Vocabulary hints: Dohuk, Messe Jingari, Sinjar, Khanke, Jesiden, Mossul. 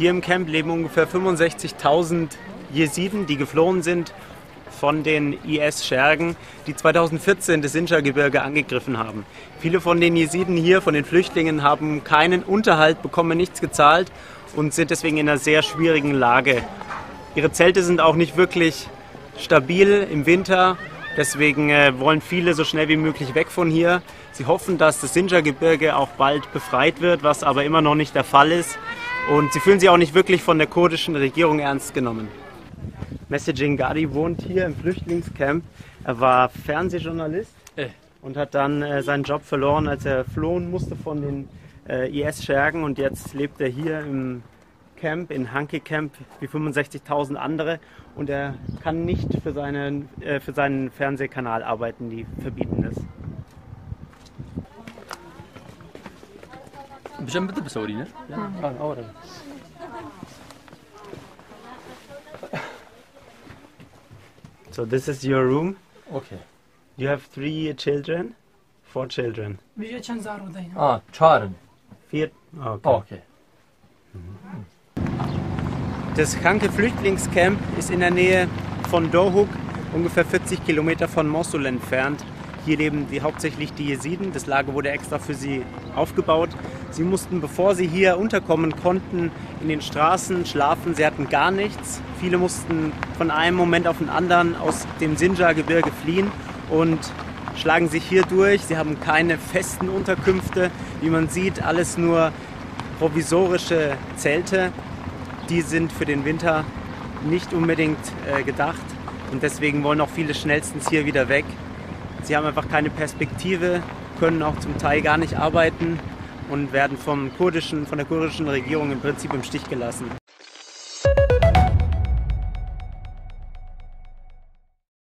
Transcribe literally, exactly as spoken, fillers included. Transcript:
Hier im Camp leben ungefähr fünfundsechzigtausend Jesiden, die geflohen sind von den I S-Schergen, die zweitausendvierzehn das Sinjar-Gebirge angegriffen haben. Viele von den Jesiden hier, von den Flüchtlingen, haben keinen Unterhalt bekommen, nichts gezahlt und sind deswegen in einer sehr schwierigen Lage. Ihre Zelte sind auch nicht wirklich stabil im Winter, deswegen wollen viele so schnell wie möglich weg von hier. Sie hoffen, dass das Sinjar-Gebirge auch bald befreit wird, was aber immer noch nicht der Fall ist. Und sie fühlen sich auch nicht wirklich von der kurdischen Regierung ernst genommen. Messe Jingari wohnt hier im Flüchtlingscamp. Er war Fernsehjournalist äh. und hat dann äh, seinen Job verloren, als er flohen musste von den äh, I S-Schergen. Und jetzt lebt er hier im Camp, in Khanke Camp, wie fünfundsechzigtausend andere. Und er kann nicht für seinen, äh, für seinen Fernsehkanal arbeiten, die verbieten es. بجنب بسوري نه؟ آه آورد. So this is your room. Okay. You have three children, four children. Vier Chanzaro dahin. Ah, Charen. Vier. Okay. Okay. Das Khanke Flüchtlingscamp ist in der Nähe von Dohuk, ungefähr vierzig Kilometer von Mossul entfernt. Hier leben die, hauptsächlich die Jesiden. Das Lager wurde extra für sie aufgebaut. Sie mussten, bevor sie hier unterkommen konnten, in den Straßen schlafen. Sie hatten gar nichts. Viele mussten von einem Moment auf den anderen aus dem Sinjar-Gebirge fliehen und schlagen sich hier durch. Sie haben keine festen Unterkünfte. Wie man sieht, alles nur provisorische Zelte. Die sind für den Winter nicht unbedingt äh, gedacht. Und deswegen wollen auch viele schnellstens hier wieder weg. Sie haben einfach keine Perspektive, können auch zum Teil gar nicht arbeiten und werden vom kurdischen, von der kurdischen Regierung im Prinzip im Stich gelassen.